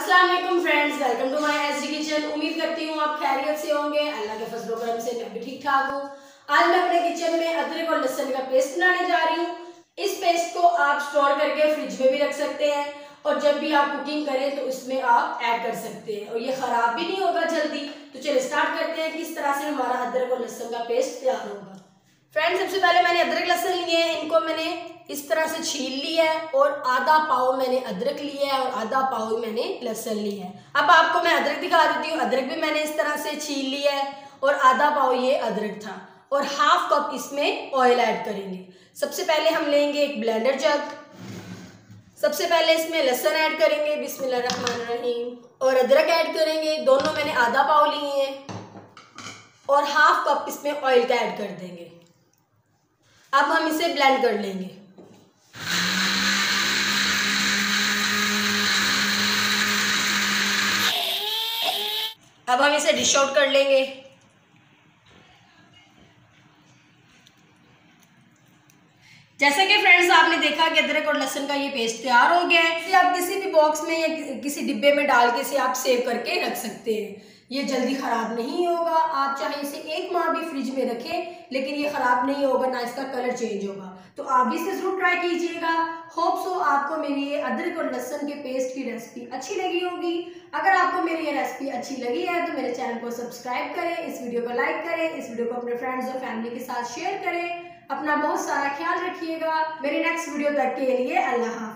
अस्सलाम वालेकुम friends, welcome to my SG kitchen. उम्मीद करती हूँ आप खैरियत से होंगे। अल्लाह के फजलो करम से मैं भी ठीक ठाक हूँ। आज मैं अपने किचन में अदरक और लहसुन का पेस्ट बनाने जा रही हूँ। इस पेस्ट को आप स्टोर करके फ्रिज में भी रख सकते हैं और जब भी आप कुकिंग करें तो इसमें आप ऐड कर सकते हैं और ये ख़राब भी नहीं होगा जल्दी। तो चलिए स्टार्ट करते हैं किस तरह से हमारा अदरक और लहसुन का पेस्ट तैयार होगा। फ्रेंड्स, सबसे पहले मैंने अदरक लहसुन लिए हैं, इनको मैंने इस तरह से छील लिया है और आधा पाव मैंने अदरक लिया है और आधा पाव मैंने लहसुन लिया है। अब आपको मैं अदरक दिखा देती हूँ। अदरक भी मैंने इस तरह से छील लिया है और आधा पाव ये अदरक था और हाफ कप इसमें ऑयल ऐड करेंगे। सबसे पहले हम लेंगे एक ब्लेंडर जग। सबसे पहले इसमें लहसुन ऐड करेंगे, बिस्मिल्लाहिर्रहमानिर्रहीम, और अदरक ऐड करेंगे। दोनों मैंने आधा पाव लिए हैं और हाफ कप इसमें ऑयल का ऐड कर देंगे। अब हम इसे ब्लेंड कर लेंगे। अब हम इसे डिश आउट कर लेंगे। जैसा कि फ्रेंड्स आपने देखा कि अदरक और लहसुन का ये पेस्ट तैयार हो गया है। इसे आप किसी भी बॉक्स में या किसी डिब्बे में डाल के इसे आप सेव करके रख सकते हैं। ये जल्दी ख़राब नहीं होगा। आप चाहे इसे एक माह भी फ्रिज में रखें लेकिन ये ख़राब नहीं होगा, ना इसका कलर चेंज होगा। तो आप भी इसे ज़रूर ट्राई कीजिएगा। होप सो आपको मेरी ये अदरक और लहसुन के पेस्ट की रेसिपी अच्छी लगी होगी। अगर आपको मेरी ये रेसिपी अच्छी लगी है तो मेरे चैनल को सब्सक्राइब करें, इस वीडियो को लाइक करें, इस वीडियो को अपने फ्रेंड्स और फैमिली के साथ शेयर करें। अपना बहुत सारा ख्याल रखिएगा। मेरे नेक्स्ट वीडियो तक के लिए अल्लाह हाफ़िज़।